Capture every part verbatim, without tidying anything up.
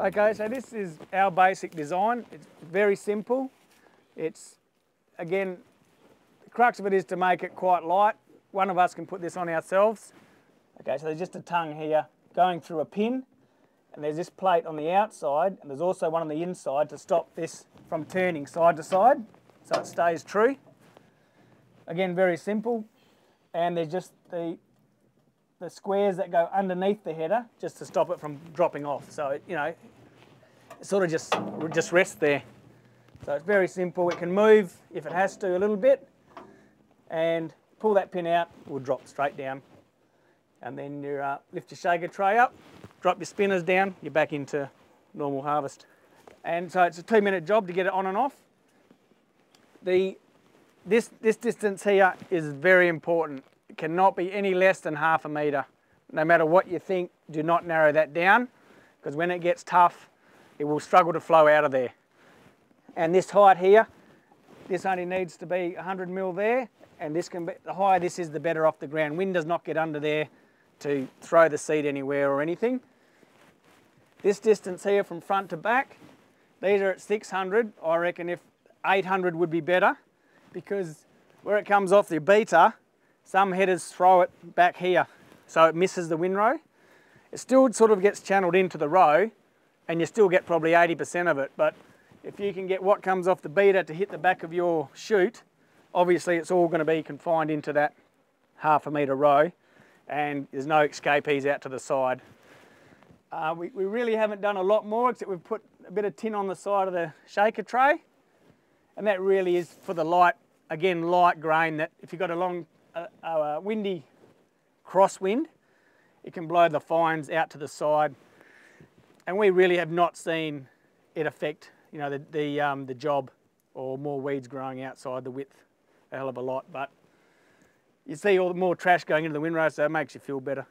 Okay, so this is our basic design. It's very simple. It's, again, the crux of it is to make it quite light. One of us can put this on ourselves. Okay, so there's just a tongue here going through a pin, and there's this plate on the outside, and there's also one on the inside to stop this from turning side to side, so it stays true. Again, very simple. And there's just the the squares that go underneath the header just to stop it from dropping off. So, you know, it sort of just, just rests there. So it's very simple. It can move if it has to a little bit, and pull that pin out, it will drop straight down. And then you uh, lift your shaker tray up, drop your spinners down, you're back into normal harvest. And so it's a two minute job to get it on and off. The, this, this distance here is very important. It cannot be any less than half a metre. No matter what you think, do not narrow that down, because when it gets tough, it will struggle to flow out of there. And this height here, this only needs to be one hundred mil there, and this can be, the higher this is, the better off the ground. Wind does not get under there to throw the seed anywhere or anything. This distance here from front to back, these are at six hundred. I reckon if eight hundred would be better, because where it comes off the beater, some headers throw it back here, so it misses the windrow. It still sort of gets channeled into the row, and you still get probably eighty percent of it, but if you can get what comes off the beater to hit the back of your chute, obviously it's all going to be confined into that half a metre row, and there's no escapees out to the side. Uh, we, we really haven't done a lot more, except we've put a bit of tin on the side of the shaker tray, and that really is for the light, again, light grain that if you've got a long A, a windy crosswind, it can blow the fines out to the side, and we really have not seen it affect, you know, the the, um, the job or more weeds growing outside the width a hell of a lot. But you see all the more trash going into the windrow, so it makes you feel better,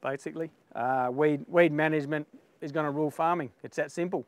basically. Uh, weed weed management is going to rule farming. It's that simple.